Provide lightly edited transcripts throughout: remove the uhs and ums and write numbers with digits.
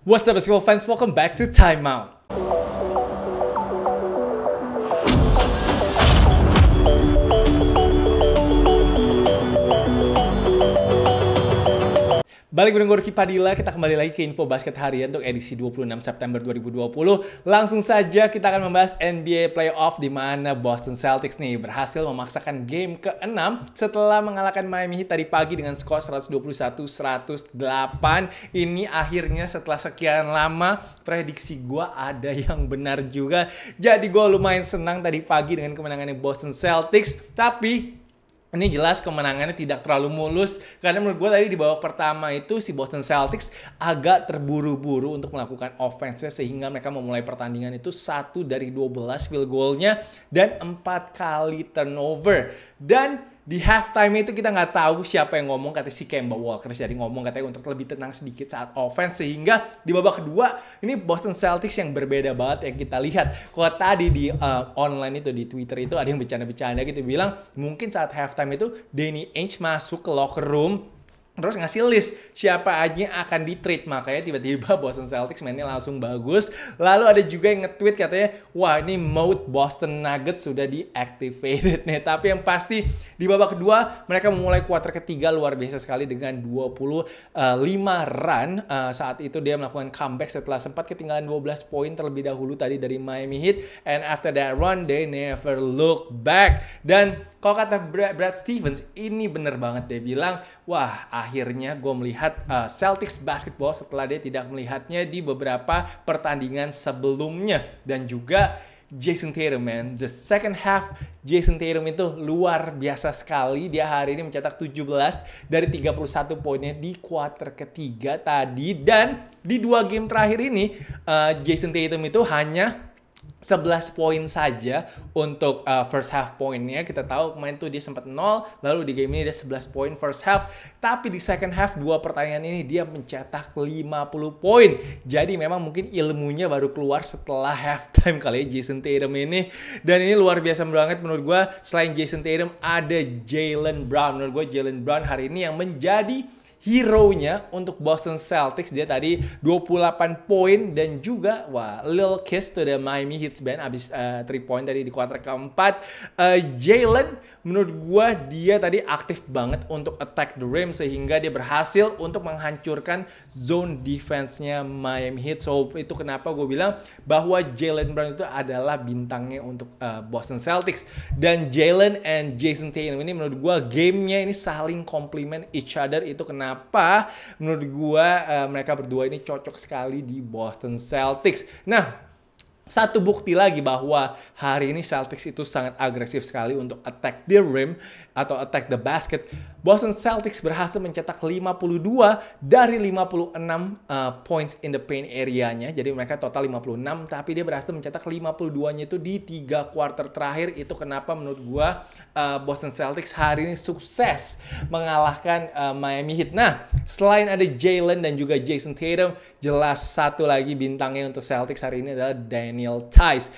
What's up basketball fans, welcome back to Time Out. Balik bareng Rocky Padila, kita kembali lagi ke Info Basket Harian untuk edisi 26 September 2020. Langsung saja kita akan membahas NBA Playoff di mana Boston Celtics nih berhasil memaksakan game ke-6 setelah mengalahkan Miami Heat tadi pagi dengan skor 121-108. Ini akhirnya setelah sekian lama prediksi gua ada yang benar juga. Jadi gua lumayan senang tadi pagi dengan kemenangannya Boston Celtics, tapi ini jelas kemenangannya tidak terlalu mulus karena menurut gue tadi di babak pertama itu si Boston Celtics agak terburu-buru untuk melakukan offense-nya sehingga mereka memulai pertandingan itu 1 dari 12 field goal-nya dan 4 kali turnover. Dan di halftime itu kita nggak tahu siapa yang ngomong, katanya si Kemba Walker jadi ngomong katanya untuk lebih tenang sedikit saat offense, sehingga di babak kedua ini Boston Celtics yang berbeda banget yang kita lihat. Kalau tadi di online itu di Twitter itu ada yang bercanda-bercanda gitu bilang mungkin saat halftime itu Danny Ainge masuk ke locker room terus ngasih list siapa aja yang akan di-trade. Makanya tiba-tiba Boston Celtics mainnya langsung bagus. Lalu ada juga yang nge-tweet katanya, wah ini mode Boston Nuggets sudah di-activated nih. Tapi yang pasti di babak kedua mereka memulai kuarter ketiga luar biasa sekali dengan 25 run. Saat itu dia melakukan comeback setelah sempat ketinggalan 12 poin terlebih dahulu tadi dari Miami Heat. And after that run, they never look back. Dan kalau kata Brad Stevens, ini bener banget. Dia bilang, wah akhirnya gue melihat Celtics basketball setelah dia tidak melihatnya di beberapa pertandingan sebelumnya. Dan juga Jason Tatum, man. The second half Jason Tatum itu luar biasa sekali. Dia hari ini mencetak 17 dari 31 poinnya di kuarter ketiga tadi. Dan di 2 game terakhir ini Jason Tatum itu hanya 11 poin saja untuk first half poinnya. Kita tahu kemarin tuh dia sempat 0, lalu di game ini dia 11 poin first half. Tapi di second half 2 pertandingan ini dia mencetak 50 poin. Jadi memang mungkin ilmunya baru keluar setelah halftime kali ya Jason Tatum ini. Dan ini luar biasa banget menurut gue. Selain Jason Tatum ada Jaylen Brown. Menurut gue Jaylen Brown hari ini yang menjadi hero-nya untuk Boston Celtics. Dia tadi 28 poin dan juga wah, little kiss to the Miami Heat band abis 3 point tadi di kuarter keempat. Jaylen menurut gue dia tadi aktif banget untuk attack the rim sehingga dia berhasil untuk menghancurkan zone defense-nya Miami Heat. So itu kenapa gue bilang bahwa Jaylen Brown itu adalah bintangnya untuk Boston Celtics. Dan Jaylen and Jason Tatum ini menurut gue gamenya ini saling complement each other. Itu kenapa menurut gua mereka berdua ini cocok sekali di Boston Celtics. Nah, satu bukti lagi bahwa hari ini Celtics itu sangat agresif sekali untuk attack the rim atau attack the basket. Boston Celtics berhasil mencetak 52 dari 56 points in the paint area-nya. Jadi mereka total 56, tapi dia berhasil mencetak 52-nya itu di 3 kuarter terakhir. Itu kenapa menurut gua Boston Celtics hari ini sukses mengalahkan Miami Heat. Nah, selain ada Jaylen dan juga Jason Tatum, jelas satu lagi bintangnya untuk Celtics hari ini adalah Daniel Tice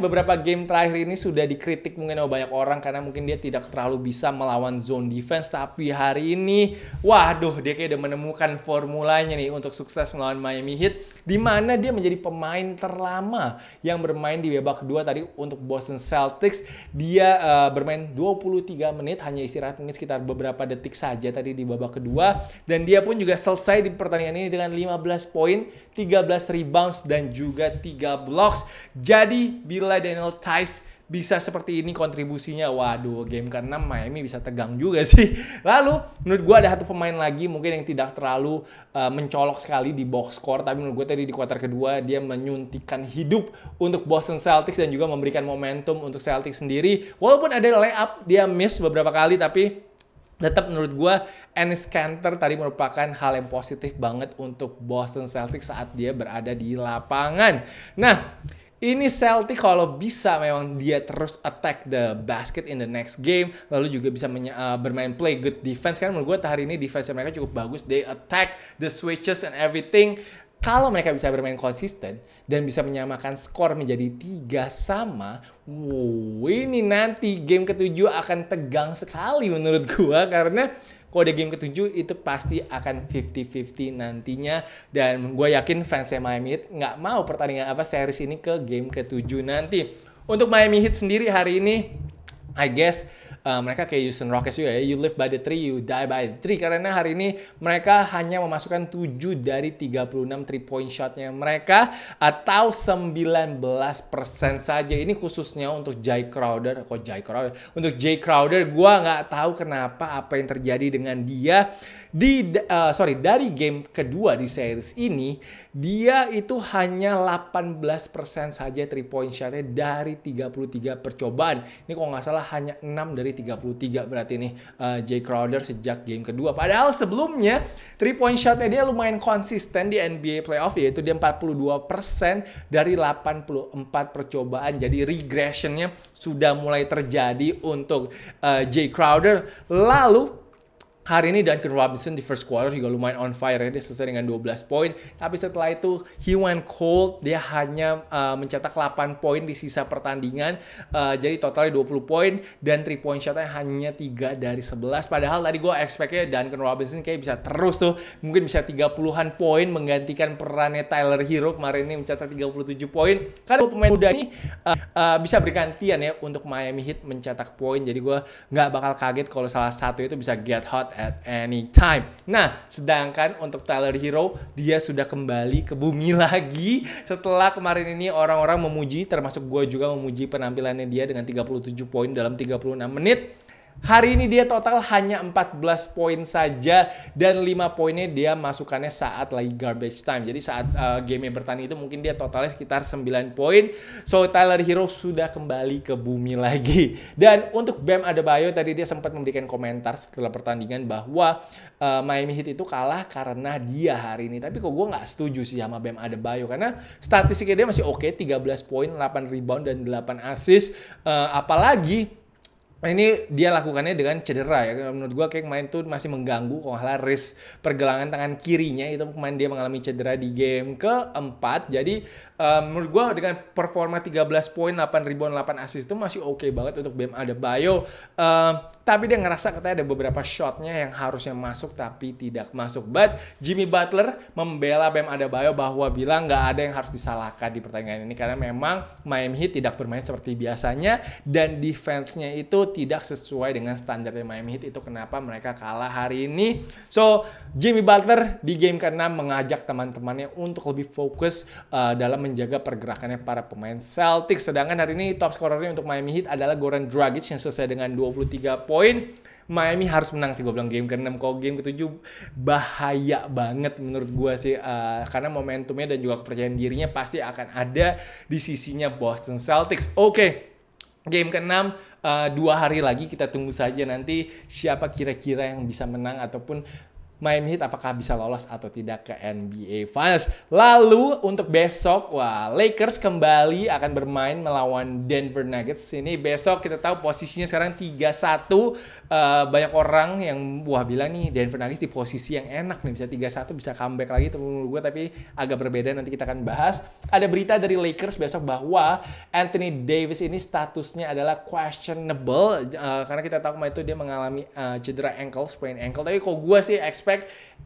beberapa game terakhir ini sudah dikritik mungkin oleh banyak orang karena mungkin dia tidak terlalu bisa melawan zone defense. Tapi hari ini, waduh, dia kayak udah menemukan formulanya nih untuk sukses melawan Miami Heat, di mana dia menjadi pemain terlama yang bermain di babak kedua tadi untuk Boston Celtics. Dia bermain 23 menit, hanya istirahat mungkin sekitar beberapa detik saja tadi di babak kedua. Dan dia pun juga selesai di pertandingan ini dengan 15 poin, 13 rebounds, dan juga 3 blocks. Jadi bila Daniel Tice bisa seperti ini kontribusinya, waduh, game ke-6 Miami bisa tegang juga sih. Lalu menurut gue ada satu pemain lagi mungkin yang tidak terlalu mencolok sekali di box score, tapi menurut gue tadi di kuarter kedua dia menyuntikkan hidup untuk Boston Celtics dan juga memberikan momentum untuk Celtics sendiri. Walaupun ada layup dia miss beberapa kali, tapi tetap menurut gue Enis Kanter tadi merupakan hal yang positif banget untuk Boston Celtics saat dia berada di lapangan. Nah, ini Celtic kalau bisa memang dia terus attack the basket in the next game. Lalu juga bisa bermain play good defense. Karena menurut gue hari ini defense mereka cukup bagus. They attack the switches and everything. Kalau mereka bisa bermain konsisten dan bisa menyamakan skor menjadi 3 sama, wow, ini nanti game ke-7 akan tegang sekali menurut gua. Karena kalau ada game ke-7 itu pasti akan 50-50 nantinya. Dan gue yakin fansnya Miami Heat nggak mau pertandingan apa series ini ke game ke-7 nanti. Untuk Miami Heat sendiri hari ini, I guess mereka kayak Houston Rockets juga ya, you live by the tree, you die by the tree. Karena hari ini mereka hanya memasukkan 7 dari 36 3 point shotnya mereka atau 19% saja. Ini khususnya untuk Jay Crowder, gue nggak tahu kenapa apa yang terjadi dengan dia dari game kedua di series ini. Dia itu hanya 18% saja 3 point shotnya dari 33 percobaan. Ini kalau nggak salah hanya 6 dari 33 berarti nih Jay Crowder sejak game kedua. Padahal sebelumnya 3 point shotnya dia lumayan konsisten di NBA playoff, yaitu dia 42% dari 84 percobaan. Jadi regressionnya sudah mulai terjadi untuk Jay Crowder. Lalu hari ini Duncan Robinson di first quarter juga lumayan on fire ya. Dia selesai dengan 12 poin. Tapi setelah itu he went cold. Dia hanya mencetak 8 poin di sisa pertandingan. Jadi totalnya 20 poin. Dan 3 point shotnya hanya 3 dari 11. Padahal tadi gue expect-nya Duncan Robinson kayak bisa terus tuh. Mungkin bisa 30-an poin menggantikan perannya Tyler Hero. Kemarin ini mencetak 37 poin. Karena pemain muda ini bisa bergantian ya untuk Miami Heat mencetak poin. Jadi gue nggak bakal kaget kalau salah satu itu bisa get hot at any time. Nah, sedangkan untuk Tyler Hero, dia sudah kembali ke bumi lagi setelah kemarin ini orang-orang memuji, termasuk gue juga memuji penampilannya dia dengan 37 poin dalam 36 menit. Hari ini dia total hanya 14 poin saja dan 5 poinnya dia masukannya saat lagi garbage time. Jadi saat game-nya bertanding itu mungkin dia totalnya sekitar 9 poin. So Tyler Hero sudah kembali ke bumi lagi. Dan untuk Bam Adebayo tadi dia sempat memberikan komentar setelah pertandingan bahwa Miami Heat itu kalah karena dia hari ini. Tapi kok gue nggak setuju sih sama Bam Adebayo karena statistiknya dia masih oke, 13 poin, 8 rebound dan 8 assist. Apalagi ini dia lakukannya dengan cedera ya. Menurut gue kayak kemarin tuh masih mengganggu. Kalau nggak salah wrist pergelangan tangan kirinya itu kemarin dia mengalami cedera di game keempat. Jadi menurut gue dengan performa 13 poin, 8 rebound, 8 assist itu masih oke banget untuk Bam Adebayo. Tapi dia ngerasa katanya ada beberapa shotnya yang harusnya masuk tapi tidak masuk. But Jimmy Butler membela Bam Adebayo bahwa bilang nggak ada yang harus disalahkan di pertandingan ini. Karena memang Miami Heat tidak bermain seperti biasanya dan defense-nya itu tidak sesuai dengan standarnya Miami Heat. Itu kenapa mereka kalah hari ini. So, Jimmy Butler di game ke-6 mengajak teman-temannya untuk lebih fokus dalam menjaga pergerakannya para pemain Celtics. Sedangkan hari ini top scorernya untuk Miami Heat adalah Goran Dragic yang selesai dengan 23 poin. Miami harus menang sih gue bilang game ke-6. Kalau game ke-7 bahaya banget menurut gue sih. Karena momentumnya dan juga kepercayaan dirinya pasti akan ada di sisinya Boston Celtics. Oke. Game ke-6, 2 hari lagi kita tunggu saja nanti siapa kira-kira yang bisa menang ataupun Miami Heat apakah bisa lolos atau tidak ke NBA Finals. Lalu untuk besok, Lakers kembali akan bermain melawan Denver Nuggets. Ini besok kita tahu posisinya sekarang 3-1. Banyak orang yang bilang nih Denver Nuggets di posisi yang enak nih, bisa 3-1, bisa comeback lagi. Menurut gue tapi agak berbeda, nanti kita akan bahas. Ada berita dari Lakers besok bahwa Anthony Davis ini statusnya adalah questionable. Karena kita tahu kemarin itu dia mengalami cedera ankle, sprain ankle. Tapi kalau gue sih expect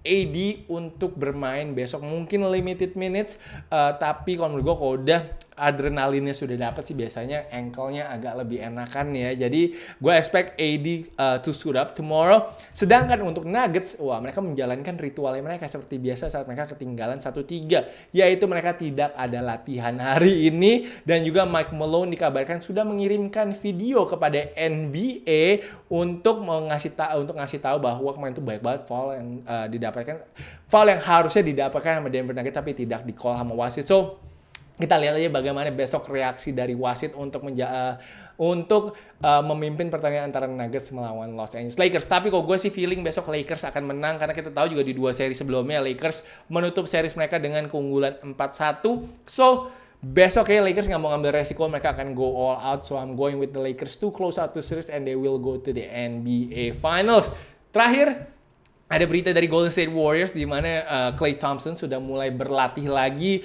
AD untuk bermain besok, mungkin limited minutes, tapi kalau menurut gue kalau udah adrenalinnya sudah dapat sih biasanya ankle-nya agak lebih enakan ya. Jadi gue expect AD to suit up tomorrow. Sedangkan untuk Nuggets, mereka menjalankan ritualnya mereka seperti biasa saat mereka ketinggalan 1-3, yaitu mereka tidak ada latihan hari ini. Dan juga Mike Malone dikabarkan sudah mengirimkan video kepada NBA untuk ngasih tahu bahwa kemarin itu banyak banget foul yang harusnya didapatkan sama Denver Nuggets tapi tidak di call sama wasit. So kita lihat aja bagaimana besok reaksi dari wasit untuk memimpin pertandingan antara Nuggets melawan Los Angeles Lakers. Tapi kok gue sih feeling besok Lakers akan menang karena kita tahu juga di 2 seri sebelumnya Lakers menutup seri mereka dengan keunggulan 4-1. So besok ya Lakers nggak mau ngambil resiko, mereka akan go all out. So I'm going with the Lakers to close out the series and they will go to the NBA Finals. Terakhir, Ada berita dari Golden State Warriors di mana Klay Thompson sudah mulai berlatih lagi.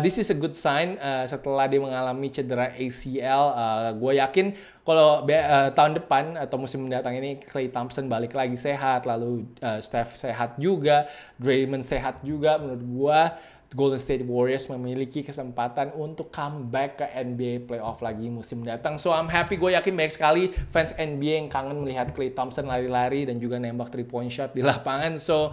This is a good sign setelah dia mengalami cedera ACL. Gue yakin kalau tahun depan atau musim mendatang ini Klay Thompson balik lagi sehat, lalu Steph sehat juga, Draymond sehat juga. Menurut gue Golden State Warriors memiliki kesempatan untuk comeback ke NBA playoff lagi musim mendatang. So I'm happy, gue yakin banyak sekali fans NBA yang kangen melihat Klay Thompson lari-lari dan juga nembak 3-point shot di lapangan. So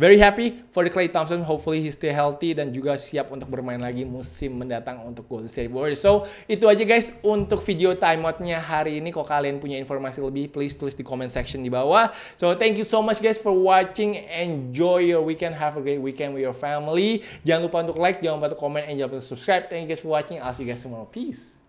very happy for the Klay Thompson. Hopefully he stay healthy dan juga siap untuk bermain lagi musim mendatang untuk Golden State Warriors. So itu aja guys untuk video timeout-nya hari ini. Kalau kalian punya informasi lebih, please tulis di comment section di bawah. So thank you so much guys for watching. Enjoy your weekend. Have a great weekend with your family. Jangan lupa untuk like, jangan lupa untuk comment, and jangan lupa untuk subscribe. Thank you guys for watching. I'll see you guys tomorrow. Peace.